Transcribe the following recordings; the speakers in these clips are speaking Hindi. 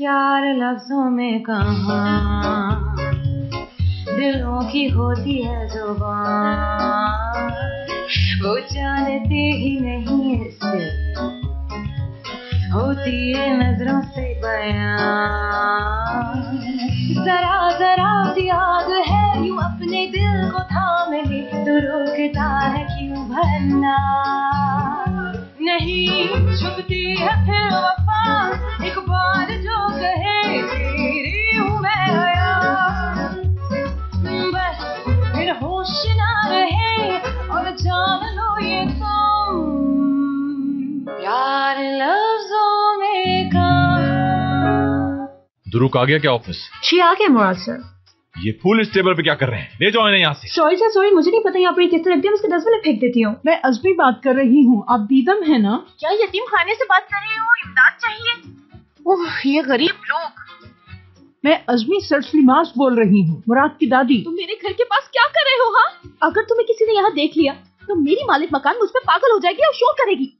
प्यार लफ्जों में कहाँ, दिलों की होती है जुबान, वो जानते ही नहीं इससे होती है नजरों से बयान। जरा जरा सी आग है यूं अपने दिल को थाम ले, तो रोकता है क्यों भरना, नहीं छुपती है फिर वफा, एक बार जो कहे तेरी हूँ मैं हया। बस फिर होश ना रहे और जान लो ये तुम प्यार लफ्जों में कहां। दुरुक आ गया क्या ऑफिस? जी आ गया मुराद सर। ये फूल इस टेबल पे क्या कर रहे हैं? ले जाओ इन्हें यहाँ से। सॉरी सर, सॉरी, मुझे नहीं पता यहाँ पर किस तरह रखती है, उसके 10 मिनट फेंक देती हूँ। मैं अजमी बात कर रही हूँ, आप दीदम है ना? क्या यतीम खाने से बात कर रही हो? इमदाद चाहिए। ओह ये गरीब लोग। मैं अजमी सरसलिमास बोल रही हूँ, मुराद की दादी। तुम मेरे घर के पास क्या कर रहे हो? हाँ, अगर तुम्हें किसी ने यहाँ देख लिया तो मेरी मालिक मकान मुझ पर पागल हो जाएगी और शोर करेगी।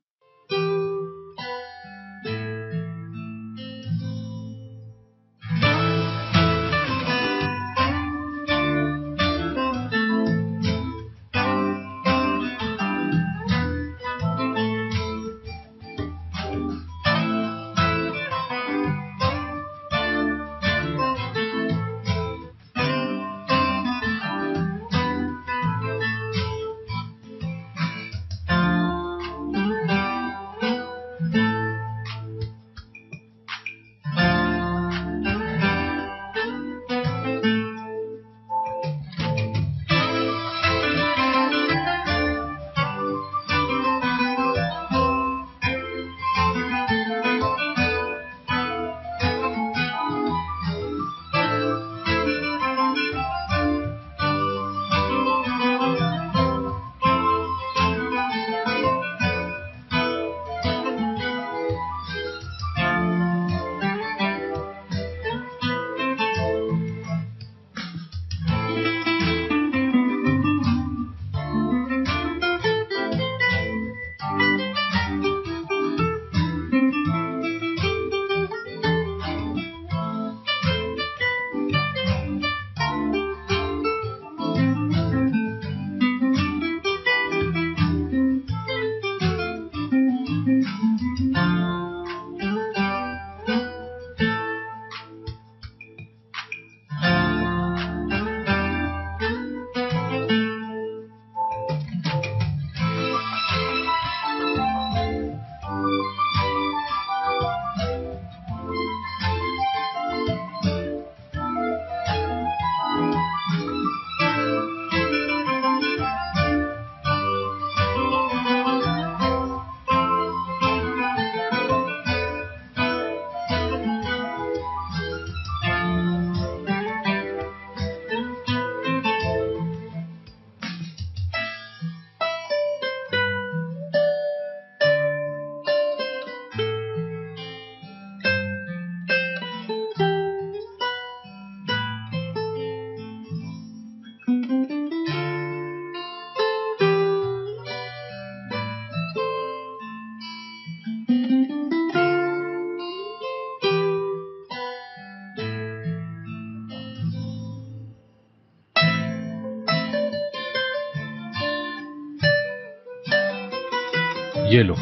ये लो।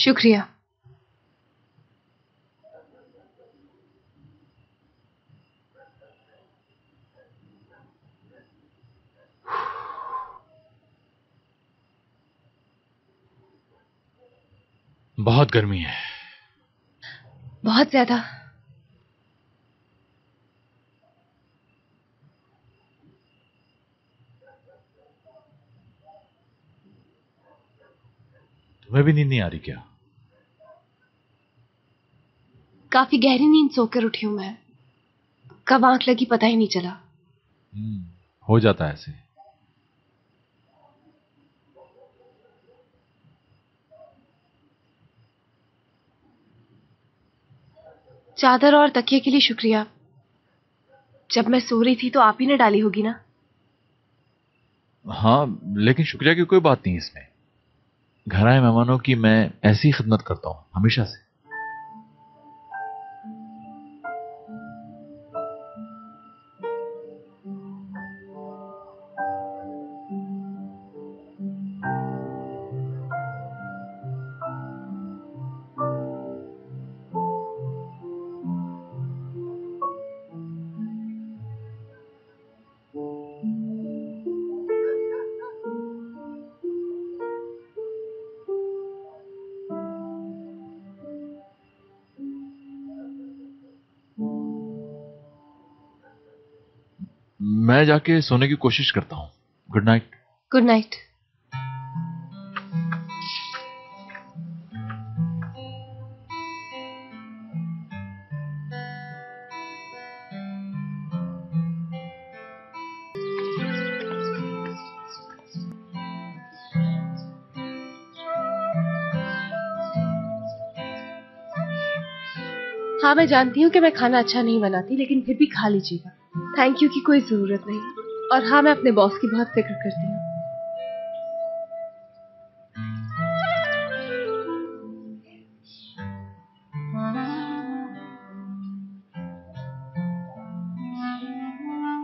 शुक्रिया। बहुत गर्मी है, बहुत ज्यादा। तुम्हें भी नींद नहीं आ रही क्या? काफी गहरी नींद सोकर उठी हूं मैं, कब आंख लगी पता ही नहीं चला। हो जाता है ऐसे। चादर और तकिए के लिए शुक्रिया। जब मैं सो रही थी तो आप ही ने डाली होगी ना? हाँ, लेकिन शुक्रिया की कोई बात नहीं इसमें। घर आए मेहमानों की मैं ऐसी खिदमत करता हूँ हमेशा से। मैं जाके सोने की कोशिश करता हूँ। Good night. Good night. हाँ, मैं जानती हूँ कि मैं खाना अच्छा नहीं बनाती, लेकिन फिर भी खा लीजिएगा। थैंक यू की कोई जरूरत नहीं। और हाँ, मैं अपने बॉस की बहुत फिक्र करती हूँ।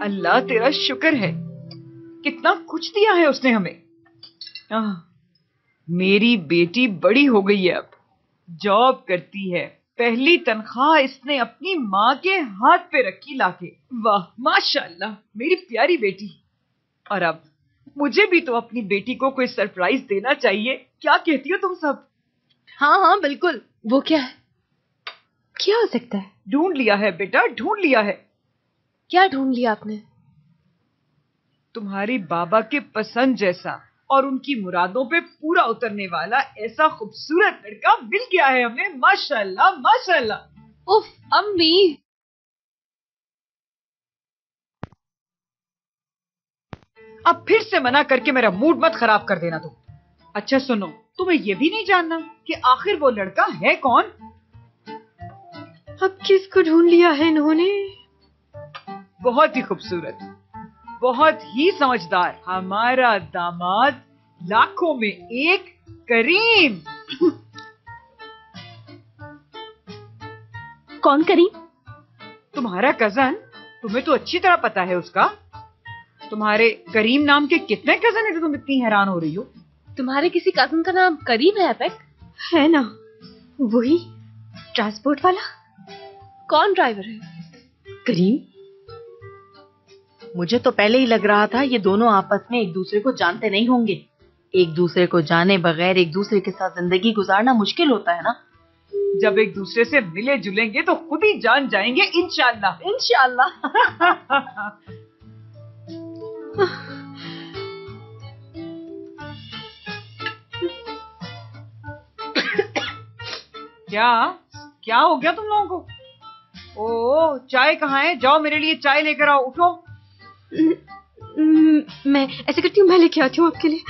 अल्लाह तेरा शुक्र है, कितना कुछ दिया है उसने हमें। मेरी बेटी बड़ी हो गई है, अब जॉब करती है। पहली तनख्वाह इसने अपनी माँ के हाथ पे रखी लाके। वाह, माशाल्लाह, मेरी प्यारी बेटी। और अब मुझे भी तो अपनी बेटी को कोई सरप्राइज देना चाहिए। क्या कहती हो तुम सब? हाँ हाँ बिल्कुल। वो क्या है? क्या हो सकता है? ढूंढ लिया है बेटा, ढूंढ लिया है। क्या ढूंढ लिया आपने? तुम्हारे बाबा के पसंद जैसा और उनकी मुरादों पे पूरा उतरने वाला ऐसा खूबसूरत लड़का मिल गया है हमें। माशाल्लाह माशाल्लाह। उफ अम्मी, अब फिर से मना करके मेरा मूड मत खराब कर देना तुम। अच्छा सुनो, तुम्हें ये भी नहीं जानना कि आखिर वो लड़का है कौन? अब किसको ढूंढ लिया है इन्होंने? बहुत ही खूबसूरत, बहुत ही समझदार, हमारा दामाद, लाखों में एक, करीम। कौन करीम? तुम्हारा कजन। तुम्हें तो अच्छी तरह पता है उसका। तुम्हारे करीम नाम के कितने कजन है जो तुम इतनी हैरान हो रही हो? तुम्हारे किसी कजन का नाम करीम है? अपेक है ना, वही ट्रांसपोर्ट वाला। कौन ड्राइवर है? करीम। मुझे तो पहले ही लग रहा था ये दोनों आपस में एक दूसरे को जानते नहीं होंगे। एक दूसरे को जाने बगैर एक दूसरे के साथ जिंदगी गुजारना मुश्किल होता है ना। जब एक दूसरे से मिले जुलेंगे तो खुद ही जान जाएंगे, इंशाल्लाह इंशाल्लाह। क्या क्या हो गया तुम लोगों को? ओ, चाय कहाँ है? जाओ मेरे लिए चाय लेकर आओ। उठो। मैं ऐसे करती हूँ, मैं लेके आती हूँ आपके लिए।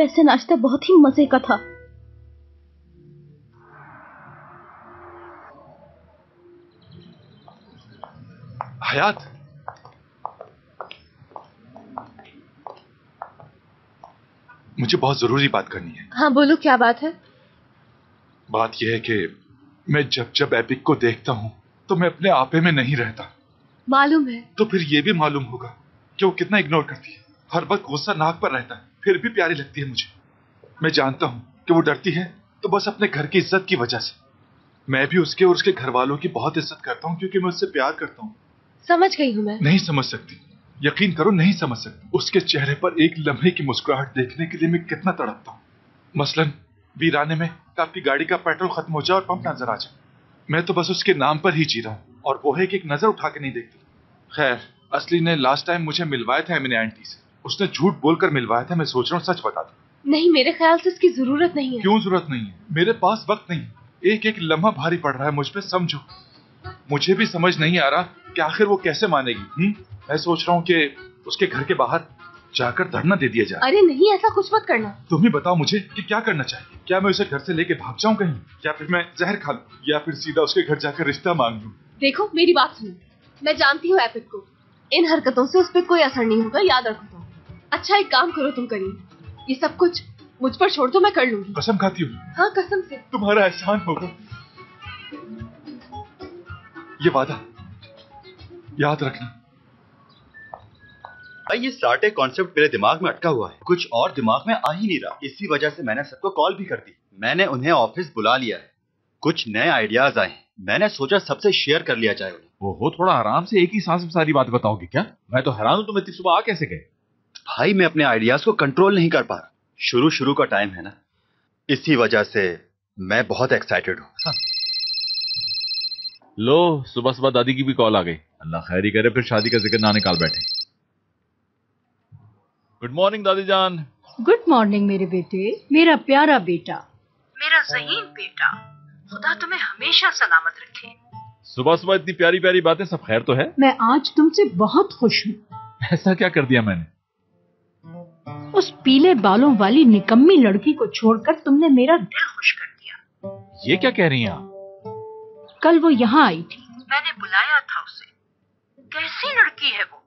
वैसे नाश्ता बहुत ही मजे का था। हयात, मुझे बहुत जरूरी बात करनी है। हाँ बोलो, क्या बात है? बात यह है कि मैं जब जब एपिक को देखता हूँ तो मैं अपने आपे में नहीं रहता। मालूम है। तो फिर ये भी मालूम होगा कि वो कितना इग्नोर करती है। हर वक्त गुस्सा नाक पर रहता है, फिर भी प्यारी लगती है मुझे। मैं जानता हूँ कि वो डरती है तो बस अपने घर की इज्जत की वजह से। मैं भी उसके और उसके घर वालों की बहुत इज्जत करता हूँ, क्योंकि मैं उससे प्यार करता हूँ। समझ गई हूँ मैं। नहीं समझ सकती, यकीन करो नहीं समझ सकती। उसके चेहरे पर एक लम्हे की मुस्कुराहट देखने के लिए मैं कितना तड़पता हूँ। मसलन वीराने में आपकी गाड़ी का पेट्रोल खत्म हो जाए और पंप नजर आ जाए। मैं तो बस उसके नाम पर ही जी रहा हूँ, और वो है कि एक नजर उठा के नहीं देखती। खैर, असली ने लास्ट टाइम मुझे मिलवाया था मैंने आंटी से। उसने झूठ बोलकर मिलवाया था, मैं सोच रहा हूँ सच बता दूं। नहीं, मेरे ख्याल से इसकी जरूरत नहीं है। क्यों जरूरत नहीं है? मेरे पास वक्त नहीं, एक एक लम्हा भारी पड़ रहा है मुझ पर। समझो, मुझे भी समझ नहीं आ रहा कि आखिर वो कैसे मानेगी। मैं सोच रहा हूँ कि उसके घर के बाहर जाकर धरना दे दिया जाए। अरे नहीं, ऐसा कुछ मत करना। तुम ही बताओ मुझे कि क्या करना चाहिए। क्या मैं उसे घर से लेके भाग जाऊं कहीं, या फिर मैं जहर खा लूं, या फिर सीधा उसके घर जाकर रिश्ता मांग लूं? देखो मेरी बात सुनो, मैं जानती हूँ एपिक को। इन हरकतों से उस पर कोई असर नहीं होगा, याद रखो। अच्छा एक काम करो तुम करीम, ये सब कुछ मुझ पर छोड़ दो, मैं कर लूंगी। कसम खाती हूँ। हाँ कसम से। तुम्हारा एहसान होगा, ये वादा याद रखना। भाई ये साटे कॉन्सेप्ट मेरे दिमाग में अटका हुआ है, कुछ और दिमाग में आ ही नहीं रहा। इसी वजह से मैंने सबको कॉल भी कर दी। मैंने उन्हें ऑफिस बुला लिया है। कुछ नए आइडियाज आए, मैंने सोचा सबसे शेयर कर लिया जाए। वो हो, थोड़ा आराम से, एक ही सांस में सारी बात बताओगे क्या? मैं तो हैरान हूँ तुम इतनी सुबह आ कैसे गए। भाई मैं अपने आइडियाज को कंट्रोल नहीं कर पा रहा। शुरू का टाइम है ना, इसी वजह से मैं बहुत एक्साइटेड हूँ। लो सुबह सुबह दादी की भी कॉल आ गई। अल्लाह खैरी करे, फिर शादी का जिक्र ना निकाल बैठे। गुड मॉर्निंग दादी जान। गुड मॉर्निंग मेरे बेटे, मेरा प्यारा बेटा, मेरा ज़हीन बेटा, खुदा तुम्हें हमेशा सलामत रखे। सुबह सुबह इतनी प्यारी प्यारी बातें, सब खैर तो है? मैं आज तुमसे बहुत खुश हूँ। ऐसा क्या कर दिया मैंने? उस पीले बालों वाली निकम्मी लड़की को छोड़कर तुमने मेरा दिल खुश कर दिया। ये क्या कह रही हैं आप? कल वो यहाँ आई थी, मैंने बुलाया था उसे। कैसी लड़की है वो?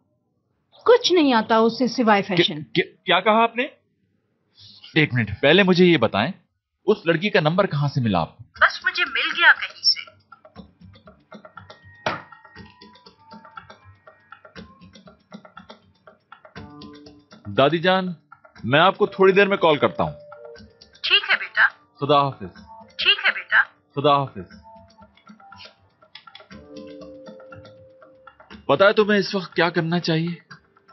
कुछ नहीं आता उसे सिवाय फैशन। क्या कहा आपने? एक मिनट, पहले मुझे ये बताएं, उस लड़की का नंबर कहाँ से मिला आपको? बस मुझे मिल गया कहीं से। दादी जान, मैं आपको थोड़ी देर में कॉल करता हूँ। ठीक है बेटा, खुदा हाफिज। ठीक है बेटा, खुदा हाफिज। पता है तुम्हें इस वक्त क्या करना चाहिए?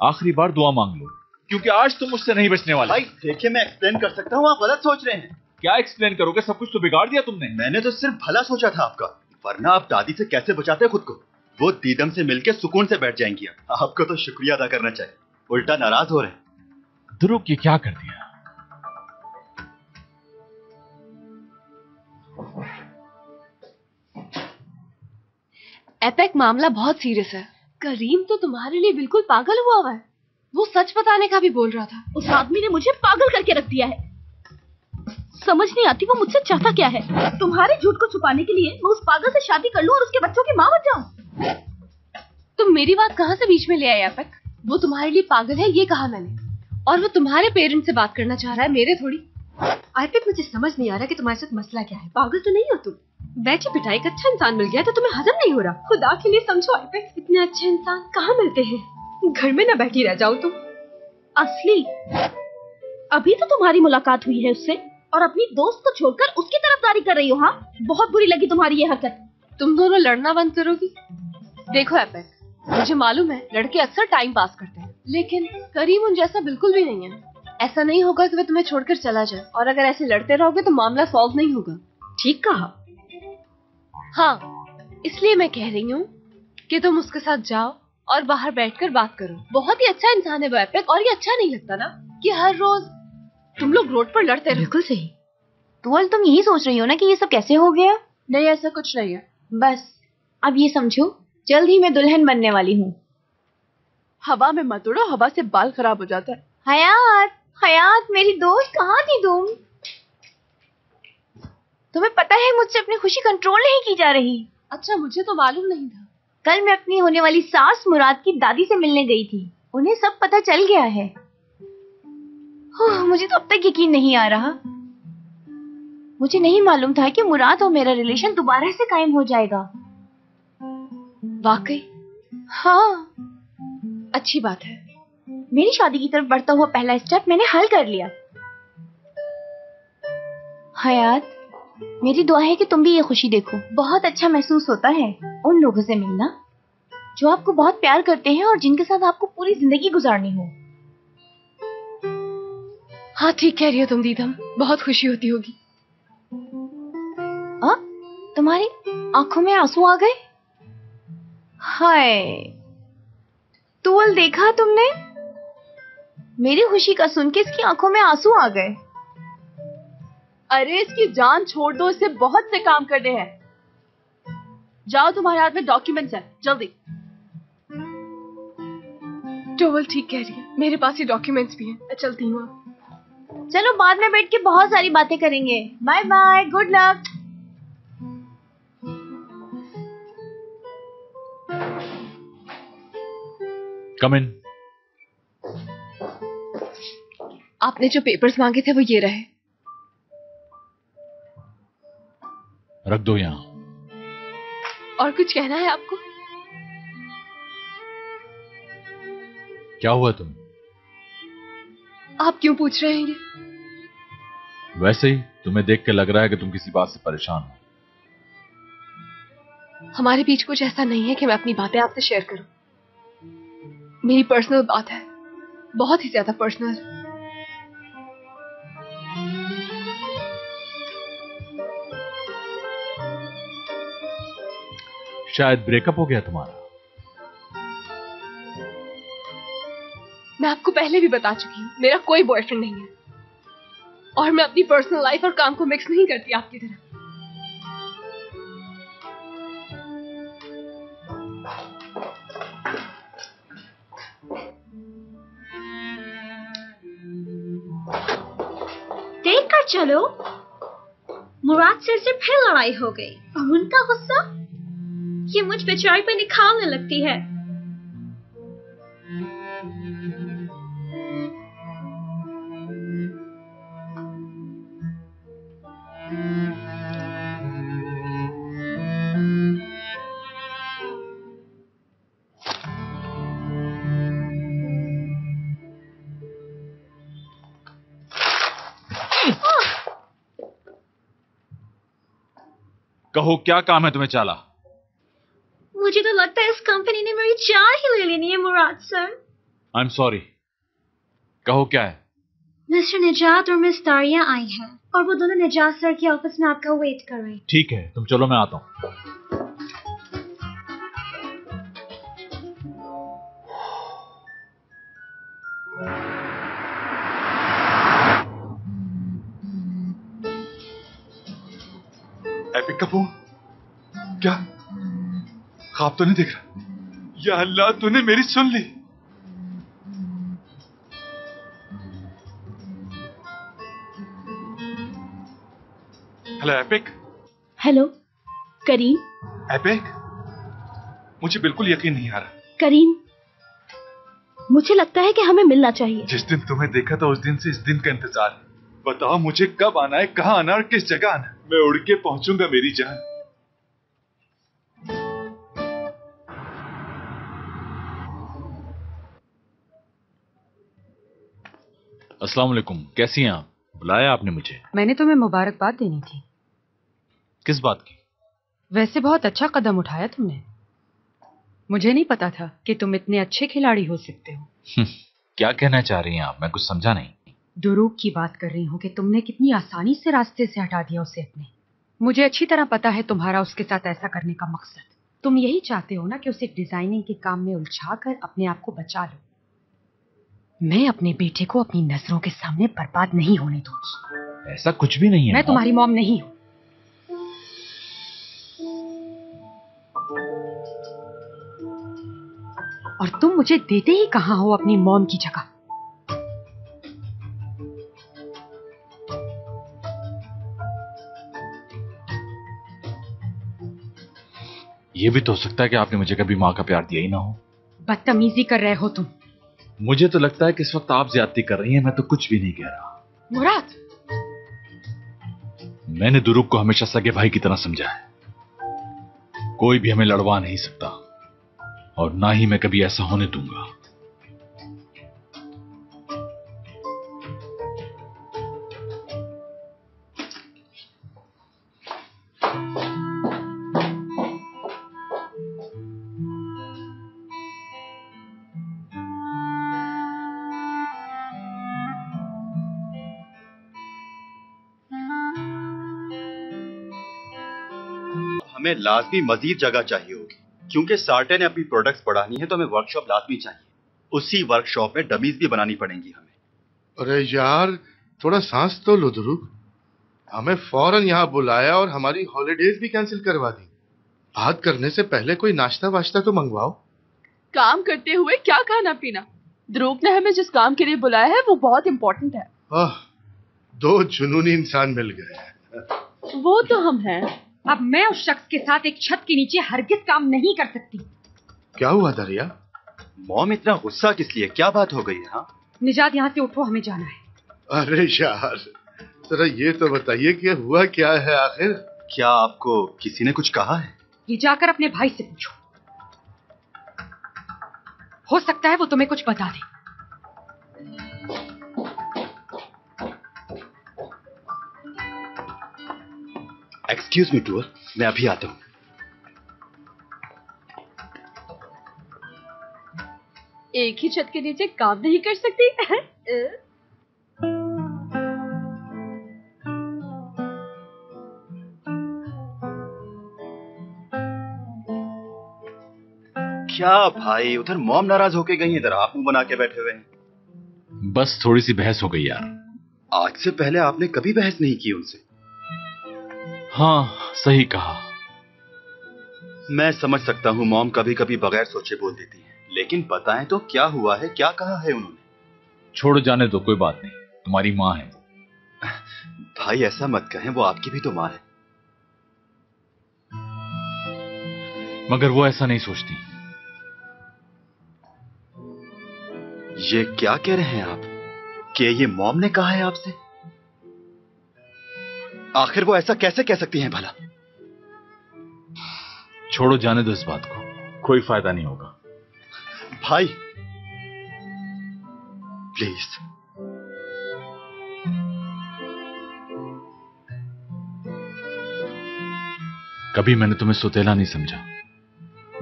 आखिरी बार दुआ मांग लो, क्योंकि आज तुम मुझसे नहीं बचने वाले। भाई देखिए, मैं एक्सप्लेन कर सकता हूँ, आप गलत सोच रहे हैं। क्या एक्सप्लेन करोगे? सब कुछ तो बिगाड़ दिया तुमने। मैंने तो सिर्फ भला सोचा था आपका, वरना आप दादी से कैसे बचाते खुद को। वो दीदम से मिलके सुकून से बैठ जाएंगी। आपको तो शुक्रिया अदा करना चाहिए, उल्टा नाराज हो रहे। ध्रुव, ये क्या कर दिया? एपेक मामला बहुत सीरियस है। करीम तो तुम्हारे लिए बिल्कुल पागल हुआ है। वो सच बताने का भी बोल रहा था। उस आदमी ने मुझे पागल करके रख दिया है। समझ नहीं आती वो मुझसे चाहता क्या है। तुम्हारे झूठ को छुपाने के लिए मैं उस पागल से शादी कर लूं और उसके बच्चों की माँ बन जाऊं। तुम मेरी बात कहाँ से बीच में ले आए एपेक? वो तुम्हारे लिए पागल है ये कहा मैंने, और वो तुम्हारे पेरेंट्स से बात करना चाह रहा है, मेरे थोड़ी। एपेक, मुझे समझ नहीं आ रहा कि तुम्हारे साथ मसला क्या है। पागल तो नहीं हो तुम? बैठे बिठाए एक अच्छा इंसान मिल गया तो तुम्हें हजम नहीं हो रहा। खुदा के लिए समझो एपेक, इतने अच्छे इंसान कहाँ मिलते हैं। घर में न बैठी रह जाओ तुम। असली अभी तो तुम्हारी मुलाकात हुई है उससे, और अपनी दोस्त को छोड़कर उसकी तरफदारी कर रही हो। हाँ, बहुत बुरी लगी तुम्हारी ये हरकत। तुम दोनों लड़ना बंद करोगी? देखो एपेक, मुझे मालूम है लड़के अक्सर टाइम पास करते हैं, लेकिन करीम उन जैसा बिल्कुल भी नहीं है। ऐसा नहीं होगा कि वह तुम्हें छोड़कर चला जाए, और अगर ऐसे लड़ते रहोगे तो मामला सॉल्व नहीं होगा। ठीक कहा। हाँ, इसलिए मैं कह रही हूँ कि तुम उसके साथ जाओ और बाहर बैठकर बात करो। बहुत ही अच्छा इंसान है वो एपेक, और ये अच्छा नहीं लगता ना कि हर रोज तुम लोग रोड पर लड़ते रहो। बिल्कुल सही। तुअल, तुम यही सोच रही हो ना कि ये सब कैसे हो गया? नहीं, ऐसा कुछ नहीं है। बस अब ये समझो, जल्द ही मैं दुल्हन बनने वाली हूँ। हवा में मत उड़ो, हवा से बाल खराब हो जाता है। हयात, हयात मेरी दोस्त, कहाँ थी तुम? तुम्हें पता है मुझसे अपनी खुशी कंट्रोल नहीं की जा रही। अच्छा, मुझे तो मालूम नहीं था। कल मैं अपनी होने वाली सास मुराद की दादी से मिलने गई थी, उन्हें सब पता चल गया है। मुझे तो अब तक यकीन नहीं आ रहा। मुझे नहीं मालूम था कि मुराद और मेरा रिलेशन दोबारा से कायम हो जाएगा। वाकई? हाँ, अच्छी बात है। मेरी शादी की तरफ बढ़ता हुआ पहला स्टेप मैंने हल कर लिया। हयात, मेरी दुआ है कि तुम भी ये खुशी देखो। बहुत अच्छा महसूस होता है उन लोगों से मिलना जो आपको बहुत प्यार करते हैं और जिनके साथ आपको पूरी जिंदगी गुजारनी हो। हाँ, ठीक कह रही हो तुम दीदम, बहुत खुशी होती होगी। तुम्हारी आंखों में आंसू आ गए? हाय तुअल, देखा तुमने? मेरी खुशी का सुन के इसकी आंखों में आंसू आ गए। अरे इसकी जान छोड़ दो, इससे बहुत से काम करने हैं। जाओ, तुम्हारे हाथ में डॉक्यूमेंट्स हैं, जल्दी। तुअल ठीक कह रही है, मेरे पास ये डॉक्यूमेंट्स भी हैं। चलती हूँ। चलो, बाद में बैठ के बहुत सारी बातें करेंगे। Bye bye, good luck. Come in. आपने जो पेपर्स मांगे थे वो ये रहे। रख दो यहाँ। और कुछ कहना है आपको? क्या हुआ तुम? आप क्यों पूछ रहे हैं ये? वैसे ही तुम्हें देख के लग रहा है कि तुम किसी बात से परेशान हो। हमारे बीच कुछ ऐसा नहीं है कि मैं अपनी बातें आपसे शेयर करूं। मेरी पर्सनल बात है, बहुत ही ज्यादा पर्सनल। शायद ब्रेकअप हो गया तुम्हारा। मैं आपको पहले भी बता चुकी हूँ, मेरा कोई बॉयफ्रेंड नहीं है और मैं अपनी पर्सनल लाइफ और काम को मिक्स नहीं करती आपकी तरह। देख कर चलो, मुराद से फिर लड़ाई हो गई और उनका गुस्सा ये मुझ बेचारी पे निखारने लगती है। कहो क्या काम है तुम्हें चाला? मुझे तो लगता है इस कंपनी ने मेरी चाल ही ले लेनी है Murad sir. I am sorry, कहो क्या है? मिस्टर निजात और मिस तारिया आई हैं और वो दोनों निजात सर के ऑफिस में आपका वेट कर रहे हैं। ठीक है तुम चलो, मैं आता हूँ। कपूर क्या ख्वाब तो नहीं देख रहा? या अल्लाह तूने मेरी सुन ली। हेलो एपिक। हेलो करीम। एपिक मुझे बिल्कुल यकीन नहीं आ रहा। करीम मुझे लगता है कि हमें मिलना चाहिए। जिस दिन तुम्हें देखा था उस दिन से इस दिन का इंतजार है। बताओ मुझे कब आना है, कहाँ आना और किस जगह आना? मैं उड़ के पहुंचूंगा मेरी जान। अस्सलाम वालेकुम, कैसी हैं आप? बुलाया आपने मुझे? मैंने तुम्हें मुबारकबाद देनी थी। किस बात की? वैसे बहुत अच्छा कदम उठाया तुमने, मुझे नहीं पता था कि तुम इतने अच्छे खिलाड़ी हो सकते हो। क्या कहना चाह रही हैं आप? मैं कुछ समझा नहीं। दुरूग की बात कर रही हूँ कि तुमने कितनी आसानी से रास्ते से हटा दिया उसे अपने। मुझे अच्छी तरह पता है तुम्हारा उसके साथ ऐसा करने का मकसद। तुम यही चाहते हो ना कि उसे डिजाइनिंग के काम में उलझा कर अपने आप को बचा लो। मैं अपने बेटे को अपनी नजरों के सामने बर्बाद नहीं होने दूंगी। ऐसा कुछ भी नहीं है। मैं तुम्हारी मॉम नहीं हूँ। और तुम मुझे देते ही कहाँ हो अपनी मॉम की जगह। ये भी तो हो सकता है कि आपने मुझे कभी माँ का प्यार दिया ही ना हो। बदतमीजी कर रहे हो तुम। मुझे तो लगता है कि इस वक्त आप ज्यादती कर रही हैं, मैं तो कुछ भी नहीं कह रहा। मुराद, मैंने दुरूग को हमेशा सगे भाई की तरह समझा है। कोई भी हमें लड़वा नहीं सकता और ना ही मैं कभी ऐसा होने दूंगा। हमें लाजमी मजीद जगह चाहिए होगी क्योंकि सार्टे ने अपनी प्रोडक्ट्स बढ़ानी है तो हमें वर्कशॉप लाजमी चाहिए। उसी वर्कशॉप में डमीज भी बनानी पड़ेंगी हमें। अरे यार थोड़ा सांस तो लो दुरूग, हमें फौरन यहाँ बुलाया और हमारी हॉलीडेज भी कैंसिल करवा दी। बात करने से पहले कोई नाश्ता वाश्ता तो मंगवाओ। काम करते हुए क्या खाना पीना। दुरूग ने हमें जिस काम के लिए बुलाया है वो बहुत इम्पोर्टेंट है। दो जुनूनी इंसान मिल गए। वो तो हम हैं। अब मैं उस शख्स के साथ एक छत के नीचे हरगिज काम नहीं कर सकती। क्या हुआ दरिया? मॉम इतना गुस्सा किस लिए, क्या बात हो गई है? हाँ निजात यहाँ से उठो, हमें जाना है। अरे यार जरा ये तो बताइए कि हुआ क्या है आखिर? क्या आपको किसी ने कुछ कहा है? ये जाकर अपने भाई से पूछो, हो सकता है वो तुम्हें कुछ बता दे। एक्सक्यूज मी टूअर, मैं अभी आता हूँ। एक ही छत के नीचे काम नहीं कर सकती। क्या भाई, उधर मॉम नाराज होके गई, इधर आप मुंह बना के बैठे हुए हैं। बस थोड़ी सी बहस हो गई यार। आज से पहले आपने कभी बहस नहीं की उनसे। हाँ सही कहा। मैं समझ सकता हूँ मॉम कभी कभी बगैर सोचे बोल देती है, लेकिन बताएं तो क्या हुआ है, क्या कहा है उन्होंने? छोड़ो जाने दो, कोई बात नहीं, तुम्हारी माँ है। भाई ऐसा मत कहें, वो आपकी भी तो माँ है। मगर वो ऐसा नहीं सोचती। ये क्या कह रहे हैं आप? क्या ये मॉम ने कहा है आपसे? आखिर वो ऐसा कैसे कह सकती हैं भला? छोड़ो जाने दो इस बात को, कोई फायदा नहीं होगा। भाई प्लीज। कभी मैंने तुम्हें सोतेला नहीं समझा,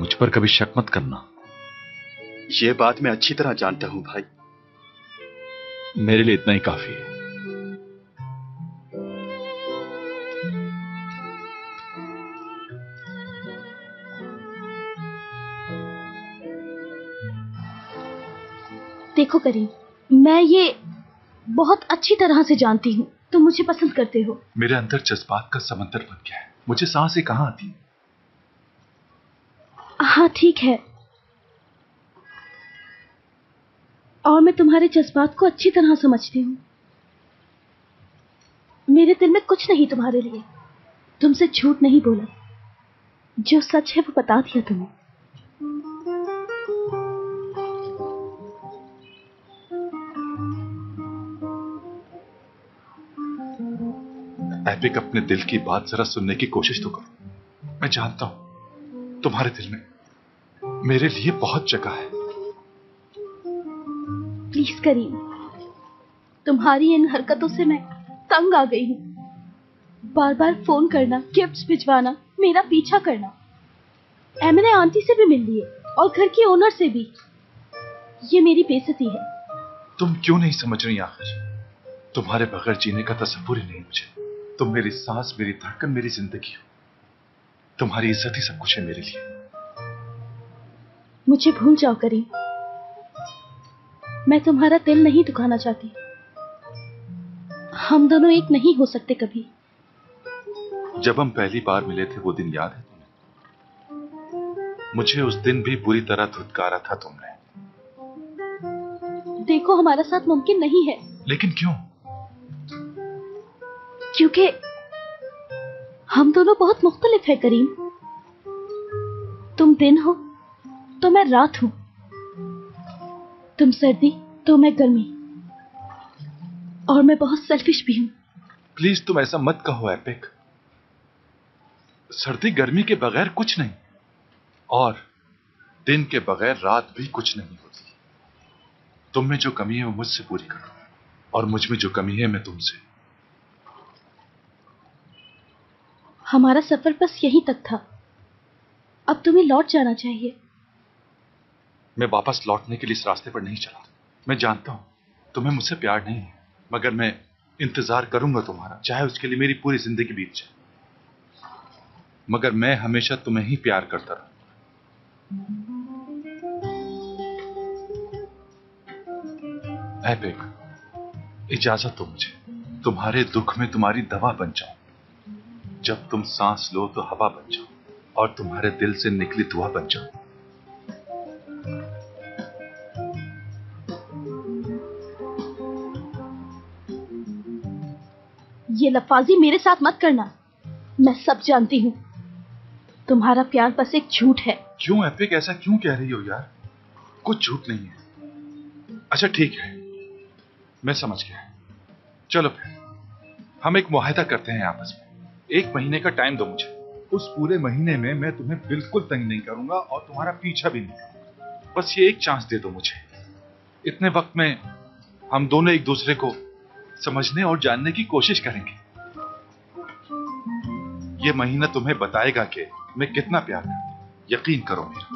मुझ पर कभी शक मत करना। यह बात मैं अच्छी तरह जानता हूं भाई। मेरे लिए इतना ही काफी है। देखो करीम, मैं ये बहुत अच्छी तरह से जानती हूँ, तुम मुझे पसंद करते हो। मेरे अंदर जज्बात का समंदर बन गया है, मुझे सांसें कहाँ आती। हाँ ठीक है, और मैं तुम्हारे जज्बात को अच्छी तरह समझती हूँ। मेरे दिल में कुछ नहीं तुम्हारे लिए, तुमसे झूठ नहीं बोला, जो सच है वो बता दिया तुम्हें। एपिक, अपने दिल की बात जरा सुनने की कोशिश तो करो। मैं जानता हूं तुम्हारे दिल में मेरे लिए बहुत जगह है। प्लीज करीम, तुम्हारी इन हरकतों से मैं तंग आ गई हूँ। बार बार फोन करना, गिफ्ट्स भिजवाना, मेरा पीछा करना। एमने आंटी से भी मिल लिए और घर के ओनर से भी। ये मेरी बेइज्जती है। तुम क्यों नहीं समझ रही? आखिर तुम्हारे बगैर जीने का तसव्वुर ही नहीं मुझे। तुम मेरी सांस, मेरी धड़कन, मेरी जिंदगी हो। तुम्हारी इज्जत ही सब कुछ है मेरे लिए। मुझे भूल जाओ करीम, मैं तुम्हारा दिल नहीं दुखाना चाहती। हम दोनों एक नहीं हो सकते कभी। जब हम पहली बार मिले थे वो दिन याद है तुम्हें? मुझे उस दिन भी बुरी तरह धुतकारा था तुमने। देखो हमारा साथ मुमकिन नहीं है। लेकिन क्यों? क्योंकि हम दोनों बहुत मुख्तलिफ है करीम। तुम दिन हो तो मैं रात हूं, तुम सर्दी तो मैं गर्मी, और मैं बहुत सेल्फिश भी हूं। प्लीज तुम ऐसा मत कहो एपिक। सर्दी गर्मी के बगैर कुछ नहीं, और दिन के बगैर रात भी कुछ नहीं होती। तुम में जो कमी है वो मुझसे पूरी करो, और मुझ में जो कमी है मैं तुमसे। हमारा सफर बस यहीं तक था, अब तुम्हें लौट जाना चाहिए। मैं वापस लौटने के लिए इस रास्ते पर नहीं चला। मैं जानता हूँ तुम्हें मुझसे प्यार नहीं है, मगर मैं इंतजार करूंगा तुम्हारा, चाहे उसके लिए मेरी पूरी जिंदगी बीत जाए। मगर मैं हमेशा तुम्हें ही प्यार करता रहूंगा। एपिक, इजाजत दो मुझे तुम्हारे दुख में तुम्हारी दवा बन जाऊं। जब तुम सांस लो तो हवा बन जाओ, और तुम्हारे दिल से निकली दुआ बन जाओ। ये लफाजी मेरे साथ मत करना, मैं सब जानती हूँ। तुम्हारा प्यार बस एक झूठ है। क्यों एपिक, ऐसा क्यों कह रही हो यार? कुछ झूठ नहीं है। अच्छा ठीक है, मैं समझ गया। चलो फिर हम एक मुआहदा करते हैं आपस में। 1 महीने का टाइम दो मुझे। उस पूरे महीने में मैं तुम्हें बिल्कुल तंग नहीं करूंगा और तुम्हारा पीछा भी नहीं करूंगा। बस ये एक चांस दे दो मुझे। इतने वक्त में हम दोनों एक दूसरे को समझने और जानने की कोशिश करेंगे। ये महीना तुम्हें बताएगा कि मैं कितना प्यार करता हूं। यकीन करो मेरा।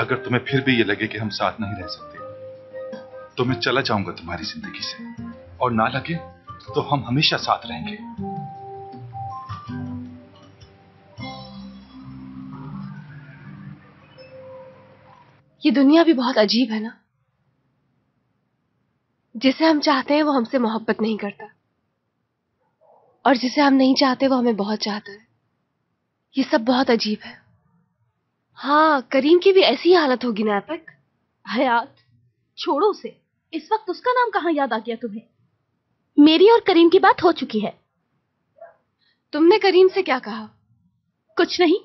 अगर तुम्हें फिर भी ये लगे कि हम साथ नहीं रह सकते तो मैं चला जाऊंगा तुम्हारी जिंदगी से, और ना लगे तो हम हमेशा साथ रहेंगे। ये दुनिया भी बहुत अजीब है ना। जिसे हम चाहते हैं वो हमसे मोहब्बत नहीं करता, और जिसे हम नहीं चाहते वो हमें बहुत चाहता है। ये सब बहुत अजीब है। हाँ, करीम की भी ऐसी हालत होगी ना। एपिक हयात छोड़ो उसे, इस वक्त उसका नाम कहाँ याद आ गया तुम्हें? मेरी और करीम की बात हो चुकी है। तुमने करीम से क्या कहा? कुछ नहीं,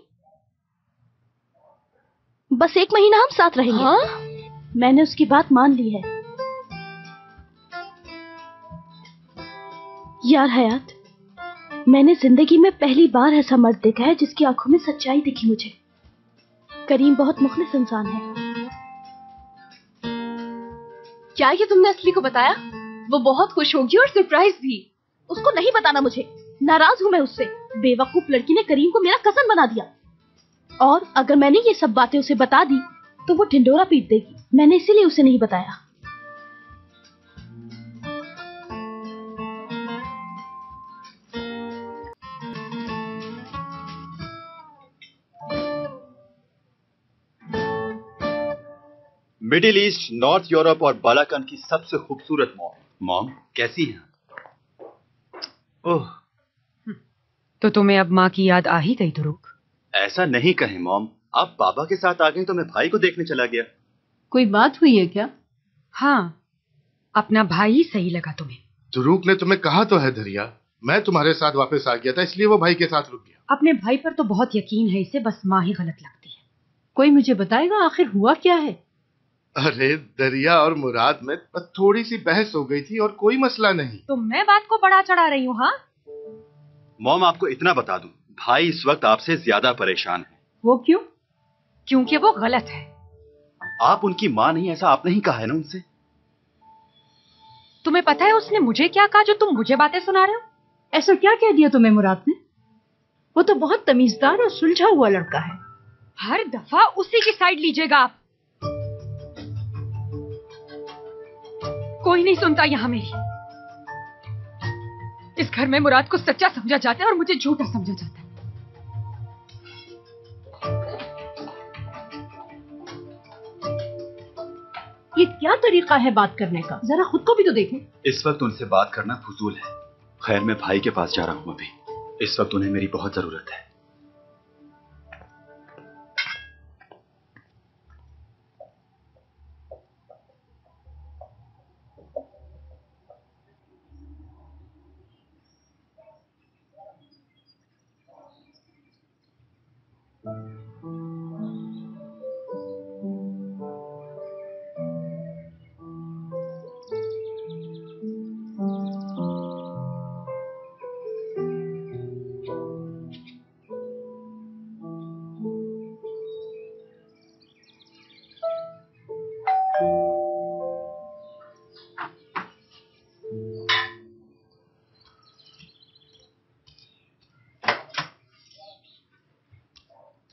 बस 1 महीना हम साथ रहेंगे। हाँ? मैंने उसकी बात मान ली है। यार हयात, मैंने जिंदगी में पहली बार ऐसा मर्द देखा है जिसकी आंखों में सच्चाई दिखी मुझे। करीम बहुत मुखलिस इंसान है। क्या ये तुमने असली को बताया? वो बहुत खुश होगी और सरप्राइज भी। उसको नहीं बताना, मुझे नाराज हूँ मैं उससे। बेवकूफ लड़की ने करीम को मेरा कजन बना दिया, और अगर मैंने ये सब बातें उसे बता दी तो वो ढिंडोरा पीट देगी। मैंने इसीलिए उसे नहीं बताया। मिडिल ईस्ट, नॉर्थ यूरोप और बालाकन की सबसे खूबसूरत मॉम कैसी है? ओह, तो तुम्हें अब माँ की याद आ ही गई? दुरुक ऐसा नहीं कहे मॉम, आप बाबा के साथ आ गए तो मैं भाई को देखने चला गया। कोई बात हुई है क्या? हाँ, अपना भाई ही सही लगा तुम्हें। दुरुक ने तुम्हें कहा तो है धरिया, मैं तुम्हारे साथ वापस आ गया था इसलिए वो भाई के साथ रुक गया। अपने भाई पर तो बहुत यकीन है इसे, बस माँ ही गलत लगती है। कोई मुझे बताएगा आखिर हुआ क्या है? अरे दरिया और मुराद में थोड़ी सी बहस हो गई थी और कोई मसला नहीं। तो मैं बात को बड़ा चढ़ा रही हूँ? हाँ मॉम, आपको इतना बता दूं, भाई इस वक्त आपसे ज्यादा परेशान है। वो क्यों? क्योंकि वो गलत है। आप उनकी माँ नहीं, ऐसा आपने ही कहा है ना उनसे। तुम्हें पता है उसने मुझे क्या कहा जो तुम मुझे बातें सुना रहे हो? ऐसा क्या कह दिया तुम्हें मुराद ने? वो तो बहुत तमीजदार और सुलझा हुआ लड़का है। हर दफा उसी की साइड लीजिएगा आप। कोई नहीं सुनता यहाँ मेरी। इस घर में मुराद को सच्चा समझा जाता है और मुझे झूठा समझा जाता है। ये क्या तरीका है बात करने का? जरा खुद को भी तो देखें। इस वक्त उनसे बात करना फजूल है। खैर, मैं भाई के पास जा रहा हूँ अभी। इस वक्त उन्हें मेरी बहुत जरूरत है।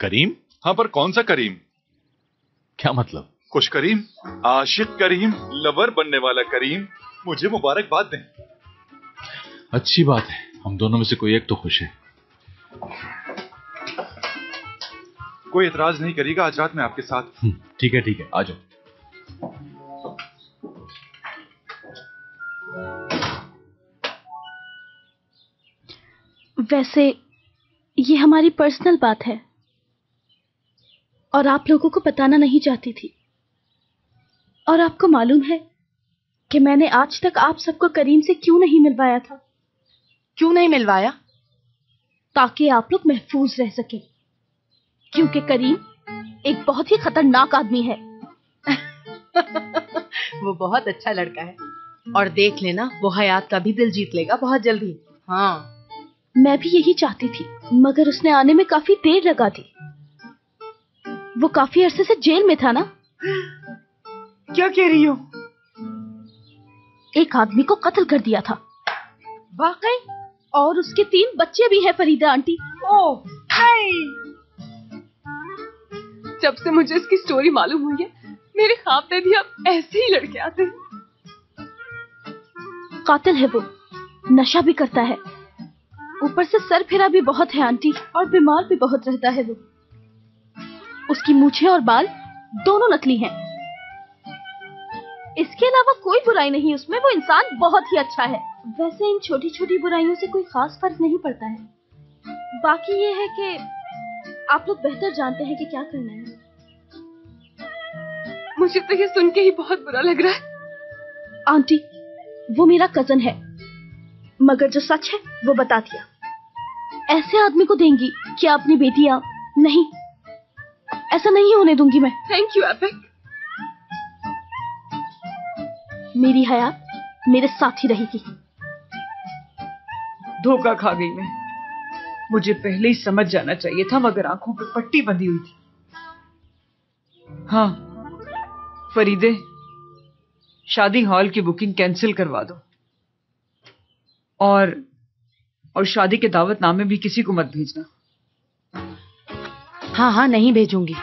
करीम? हाँ, पर कौन सा करीम? क्या मतलब? कुछ करीम, आशिक करीम, लवर बनने वाला करीम। मुझे मुबारकबाद दें। अच्छी बात है, हम दोनों में से कोई एक तो खुश है। कोई इतराज नहीं करेगा, आज रात मैं आपके साथ। ठीक है ठीक है, आ जाओ। वैसे ये हमारी पर्सनल बात है और आप लोगों को बताना नहीं चाहती थी, और आपको मालूम है कि मैंने आज तक आप सबको करीम से क्यों नहीं मिलवाया था। क्यों नहीं मिलवाया? ताकि आप लोग महफूज रह सके, क्योंकि करीम एक बहुत ही खतरनाक आदमी है। वो बहुत अच्छा लड़का है, और देख लेना वो हयात का भी दिल जीत लेगा बहुत जल्दी। हाँ, मैं भी यही चाहती थी, मगर उसने आने में काफी देर लगा थी। वो काफी अरसे से जेल में था ना। क्या कह रही हो? एक आदमी को कत्ल कर दिया था। वाकई? और उसके 3 बच्चे भी हैं फरीदा आंटी। ओह हाय, जब से मुझे इसकी स्टोरी मालूम हुई है, मेरे ख्वाब में भी अब ऐसे ही लड़के आते हैं। कातिल है वो, नशा भी करता है, ऊपर से सर फिरा भी बहुत है आंटी, और बीमार भी बहुत रहता है वो। उसकी मूछें और बाल दोनों नकली हैं। इसके अलावा कोई बुराई नहीं उसमें, वो इंसान बहुत ही अच्छा है। वैसे इन छोटी छोटी बुराइयों से कोई खास फर्क नहीं पड़ता है। बाकी ये है कि आप लोग बेहतर जानते हैं कि क्या करना है। मुझे तो ये सुन के ही बहुत बुरा लग रहा है। आंटी, वो मेरा कजन है, मगर जो सच है वो बता दिया। ऐसे आदमी को देंगी क्या अपनी बेटियां? नहीं, ऐसा नहीं होने दूंगी मैं। थैंक यू एपिक। मेरी हयात मेरे साथ ही रहेगी। धोखा खा गई मैं। मुझे पहले ही समझ जाना चाहिए था, मगर आंखों पर पट्टी बंधी हुई थी। हाँ फरीदे, शादी हॉल की बुकिंग कैंसिल करवा दो और शादी के दावतनामे भी किसी को मत भेजना। हाँ हाँ नहीं भेजूंगी।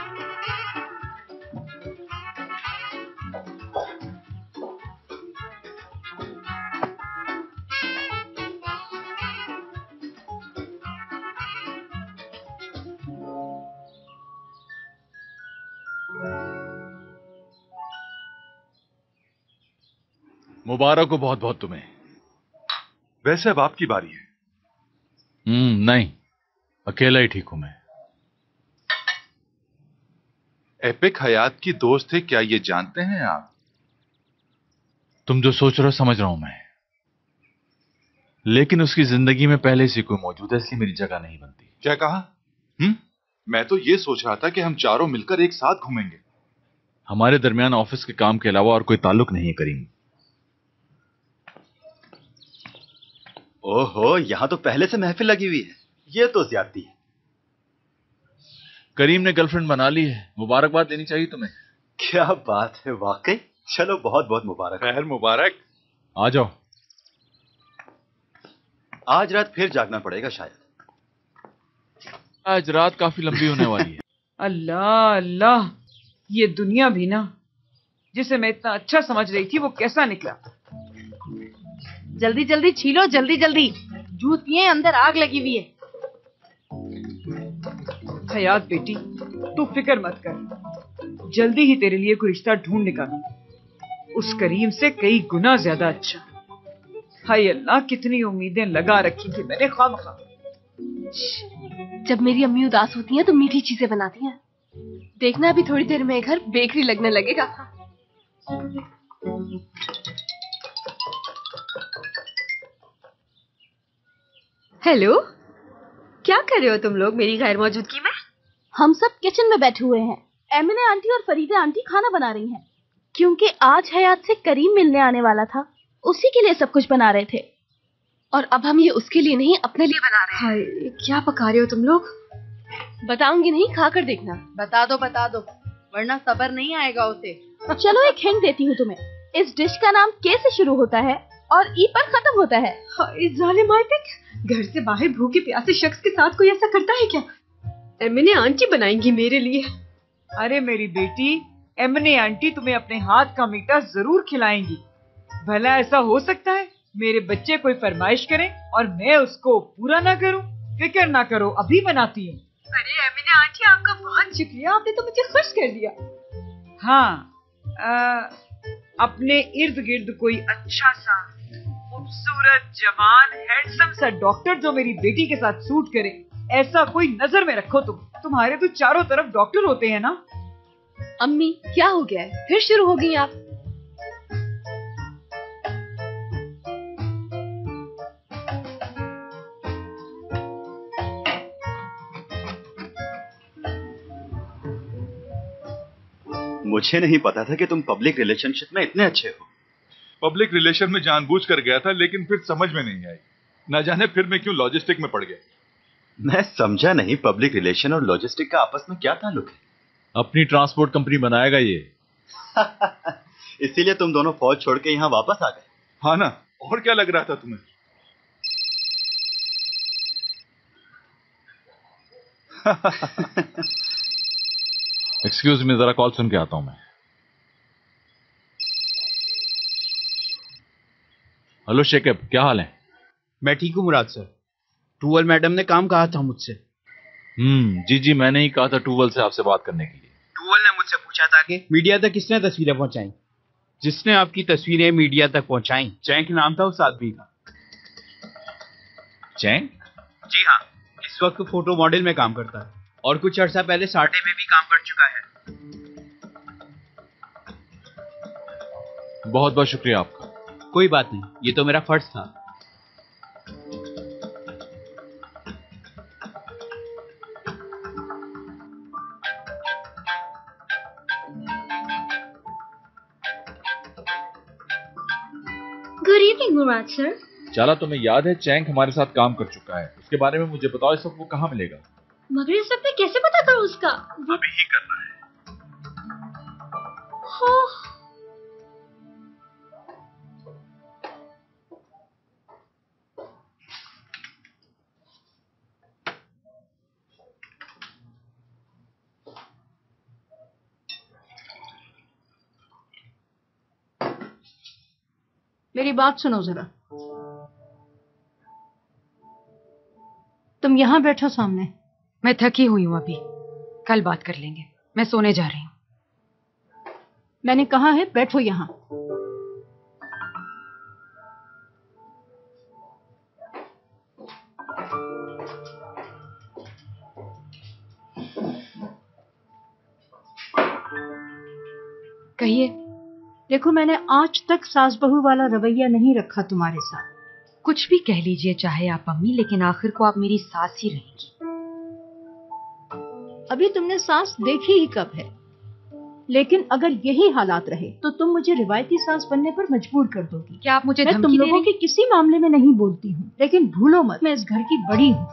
मुबारक हो बहुत बहुत तुम्हें। वैसे अब आपकी बारी है। नहीं, अकेला ही ठीक हूं मैं। एपिक हयात की दोस्त है, क्या ये जानते हैं आप? तुम जो सोच रहे हो समझ रहा हूं मैं, लेकिन उसकी जिंदगी में पहले से कोई मौजूद है, इसलिए मेरी जगह नहीं बनती। क्या कहा? मैं तो ये सोच रहा था कि हम चारों मिलकर एक साथ घूमेंगे। हमारे दरमियान ऑफिस के काम के अलावा और कोई ताल्लुक नहीं है करीम। ओहो, यहां तो पहले से महफिल लगी हुई है। ये तो ज्यादती है। करीम ने गर्लफ्रेंड बना ली है, मुबारकबाद देनी चाहिए तुम्हें। क्या बात है, वाकई। चलो बहुत बहुत मुबारक। खैर मुबारक। आ जाओ। आज रात फिर जागना पड़ेगा शायद। आज रात काफी लंबी होने वाली है। अल्लाह अल्लाह, ये दुनिया भी ना, जिसे मैं इतना अच्छा समझ रही थी वो कैसा निकला। जल्दी जल्दी छीलो, जल्दी जल्दी। जूस पिए, अंदर आग लगी हुई है। हयात बेटी, तू फिक्र मत कर, जल्दी ही तेरे लिए कोई रिश्ता ढूंढ निकालूं। उस करीम से कई गुना ज्यादा अच्छा। हाय अल्लाह, कितनी उम्मीदें लगा रखी थी मैंने खामखा। जब मेरी अम्मी उदास होती हैं तो मीठी चीजें बनाती हैं। देखना अभी थोड़ी देर में घर बेकरी लगने लगेगा। हेलो, क्या कर रहे हो तुम लोग मेरी गैर मौजूदगी में? हम सब किचन में बैठे हुए हैं। एमिना आंटी और फरीदा आंटी खाना बना रही हैं, क्योंकि आज हयात से करीम मिलने आने वाला था, उसी के लिए सब कुछ बना रहे थे। और अब हम ये उसके लिए नहीं, अपने लिए बना रहे हैं। हाय, क्या पका रहे हो तुम लोग? बताऊंगी नहीं, खा कर देखना। बता दो वरना सबर नहीं आएगा उसे। चलो एक हिंट देती हूँ तुम्हें, इस डिश का नाम के से शुरू होता है और ई पर खत्म होता है। घर से बाहर भूखे प्यासे शख्स के साथ कोई ऐसा करता है क्या? एमिने आंटी बनाएंगी मेरे लिए। अरे मेरी बेटी, एमिने आंटी तुम्हें अपने हाथ का मीठा जरूर खिलाएंगी। भला ऐसा हो सकता है मेरे बच्चे कोई फरमाइश करें और मैं उसको पूरा ना करूं? फिक्र ना करो, अभी बनाती हूँ। अरे एमिने आंटी, आपका बहुत शुक्रिया, आपने तो मुझे खुश कर दिया। हाँ, अपने इर्द गिर्द कोई अच्छा सा खूबसूरत जवान हैंडसम सा डॉक्टर जो मेरी बेटी के साथ सूट करे, ऐसा कोई नजर में रखो। तुम्हारे तो चारों तरफ डॉक्टर होते हैं ना। अम्मी क्या हो गया है, फिर शुरू हो गई आप? मुझे नहीं पता था कि तुम पब्लिक रिलेशनशिप में इतने अच्छे हो। पब्लिक रिलेशन में जानबूझकर गया था, लेकिन फिर समझ में नहीं आई। ना जाने फिर मैं क्यों लॉजिस्टिक में पड़ गया। मैं समझा नहीं पब्लिक रिलेशन और लॉजिस्टिक का आपस में क्या ताल्लुक है। अपनी ट्रांसपोर्ट कंपनी बनाएगा ये। इसीलिए तुम दोनों फौज छोड़ के यहाँ वापस आ गए। हाँ ना, और क्या लग रहा था तुम्हें? एक्सक्यूज मी, जरा कॉल सुन के आता हूँ मैं। हेलो शेखब, क्या हाल है? मैं ठीक हूँ मुराद सर। टूवल मैडम ने काम कहा था मुझसे। जी, मैंने ही कहा था टूवल से आपसे बात करने के लिए। डुअल ने मुझसे पूछा था कि मीडिया तक किसने तस्वीरें पहुंचाई। जिसने आपकी तस्वीरें मीडिया तक पहुंचाई, चैंक नाम था उस आदमी का। चैंक? जी हाँ, इस वक्त फोटो मॉडल में काम करता है और कुछ अर्सा पहले साठे में भी काम कर चुका है। बहुत बहुत शुक्रिया आपका। कोई बात नहीं, ये तो मेरा फर्ज था। Good evening Murad sir. चाला, तुम्हें याद है चैंक हमारे साथ काम कर चुका है, उसके बारे में मुझे बताओ इस वक्त वो कहाँ मिलेगा। मगर इस वक्त कैसे पता करूं उसका? अभी ही करना है। मेरी बात सुनो जरा, तुम यहां बैठो सामने। मैं थकी हुई हूं, अभी कल बात कर लेंगे, मैं सोने जा रही हूं। मैंने कहा है बैठो यहां। कहिए। देखो, मैंने आज तक सास बहू वाला रवैया नहीं रखा तुम्हारे साथ। कुछ भी कह लीजिए चाहे आप अम्मी, लेकिन आखिर को आप मेरी सास ही रहेंगी। अभी तुमने सास देखी ही कब है, लेकिन अगर यही हालात रहे तो तुम मुझे रिवायती सास बनने पर मजबूर कर दोगी। क्या आप मुझे धमकी दे रही? मैं तुम लोगों के किसी मामले में नहीं बोलती हूँ, लेकिन भूलो मत मैं इस घर की बड़ी हूँ।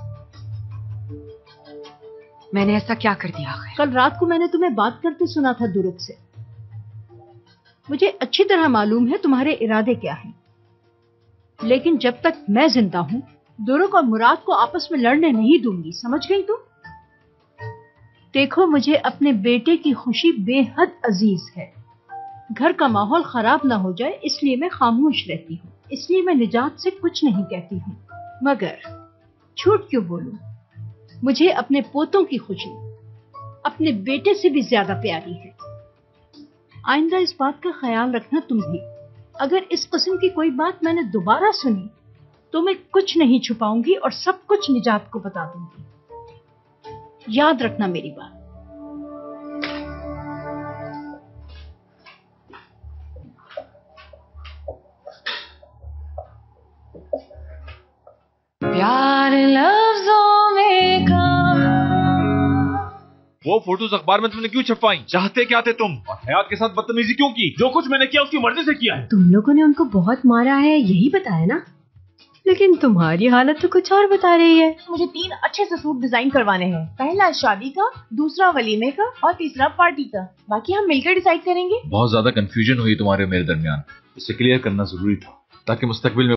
मैंने ऐसा क्या कर दिया आखिर? कल रात को मैंने तुम्हें बात करते सुना था दुरुक से। मुझे अच्छी तरह मालूम है तुम्हारे इरादे क्या हैं, लेकिन जब तक मैं जिंदा हूं दुरुक और मुराद को आपस में लड़ने नहीं दूंगी, समझ गई तुम? देखो, मुझे अपने बेटे की खुशी बेहद अजीज है। घर का माहौल खराब ना हो जाए इसलिए मैं खामोश रहती हूँ, इसलिए मैं निजात से कुछ नहीं कहती हूँ। मगर झूठ क्यों बोलूं, मुझे अपने पोतों की खुशी अपने बेटे से भी ज्यादा प्यारी है। आइंदा इस बात का ख्याल रखना तुम भी। अगर इस किस्म की कोई बात मैंने दोबारा सुनी तो मैं कुछ नहीं छुपाऊंगी और सब कुछ निजात को बता दूंगी। याद रखना मेरी बात। प्यार लफ्जों में कहा। वो फोटोज अखबार में तुमने क्यों छपवाई? चाहते क्या थे तुम? हयात के साथ बदतमीजी क्यों की? जो कुछ मैंने किया उसकी मर्जी से किया है। तुम लोगों ने उनको बहुत मारा है यही बताया ना, लेकिन तुम्हारी हालत तो कुछ और बता रही है। मुझे 3 अच्छे से सूट डिजाइन करवाने हैं, पहला शादी का, दूसरा वलीमे का और तीसरा पार्टी का। बाकी हम मिलकर डिसाइड करेंगे। बहुत ज्यादा कंफ्यूजन हुई तुम्हारे मेरे दरमियान, इसे क्लियर करना जरूरी था ताकि मुस्तकबिल में